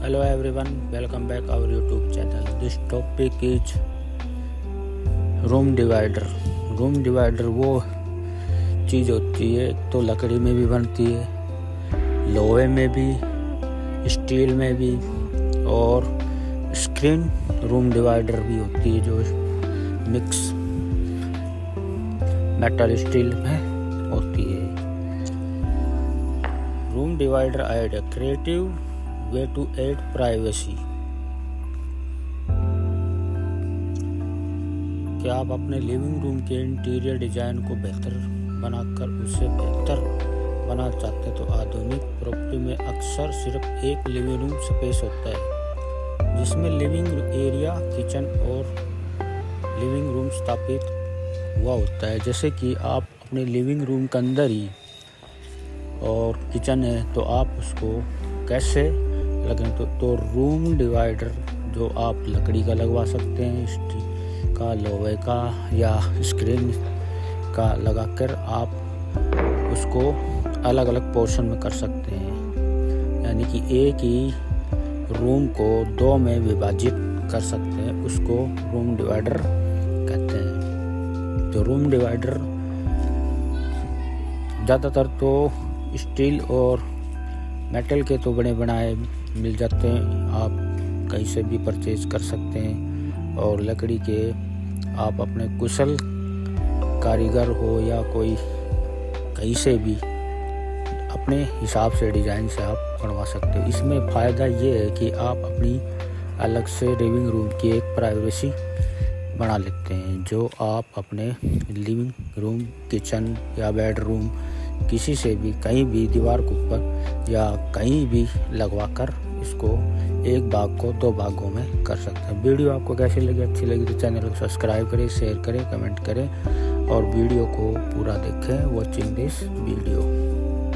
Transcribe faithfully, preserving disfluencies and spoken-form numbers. Hello everyone, welcome back our YouTube channel. This topic is room divider. Room divider वो चीज़ होती है तो लकड़ी में भी बनती है, लोहे में भी, स्टील में भी, और स्क्रीन रूम डिवाइडर भी होती है जो मिक्स मेटल स्टील में होती है। Room divider add a creative way to add privacy. क्या आप अपने लिविंग रूम के इंटीरियर डिजाइन को बेहतर बनाकर उसे बेहतर बनाना चाहते हैं तो आधुनिक प्रॉपर्टी में अक्सर सिर्फ एक लिविंग रूम स्पेस होता है जिसमें लिविंग एरिया, किचन और लिविंग रूम स्थापित हुआ होता है। जैसे कि आप अपने लिविंग रूम के अंदर ही और किचन है तो आप उसको कैसे लगे तो, तो रूम डिवाइडर जो आप लकड़ी का लगवा सकते हैं, स्टील का, लोहे का या स्क्रीन का लगाकर आप उसको अलग अलग पोर्शन में कर सकते हैं। यानी कि एक ही रूम को दो में विभाजित कर सकते हैं, उसको रूम डिवाइडर कहते हैं। तो रूम डिवाइडर ज़्यादातर तो स्टील और मेटल के तो बने बनाए मिल जाते हैं, आप कहीं से भी परचेज कर सकते हैं, और लकड़ी के आप अपने कुशल कारीगर हो या कोई कहीं से भी अपने हिसाब से डिज़ाइन से आप बनवा सकते हो। इसमें फ़ायदा ये है कि आप अपनी अलग से लिविंग रूम की एक प्राइवेसी बना लेते हैं जो आप अपने लिविंग रूम, किचन या बेडरूम किसी से भी कहीं भी दीवार के ऊपर या कहीं भी लगवा कर इसको एक भाग को दो भागों में कर सकते हैं। वीडियो आपको कैसी लगी? अच्छी लगी तो चैनल को सब्सक्राइब करें, शेयर करें, कमेंट करें और वीडियो को पूरा देखें। Watching this video.